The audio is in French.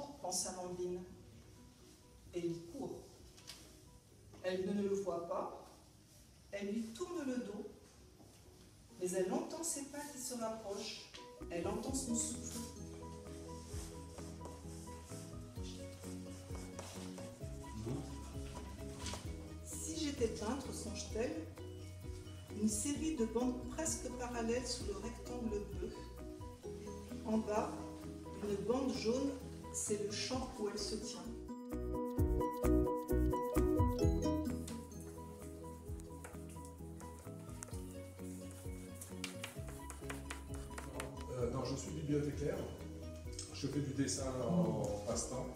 toujours, pensa Landine. Et il court. Elle ne le voit pas, elle lui tourne le dos, mais elle entend ses pas qui se rapprochent, elle entend son souffle. Si j'étais peintre, songe-t-elle, une série de bandes presque parallèles sous le rectangle bleu. En bas, une bande jaune, c'est le champ où elle se tient. Non, je suis bibliothécaire, je fais du dessin en passe-temps.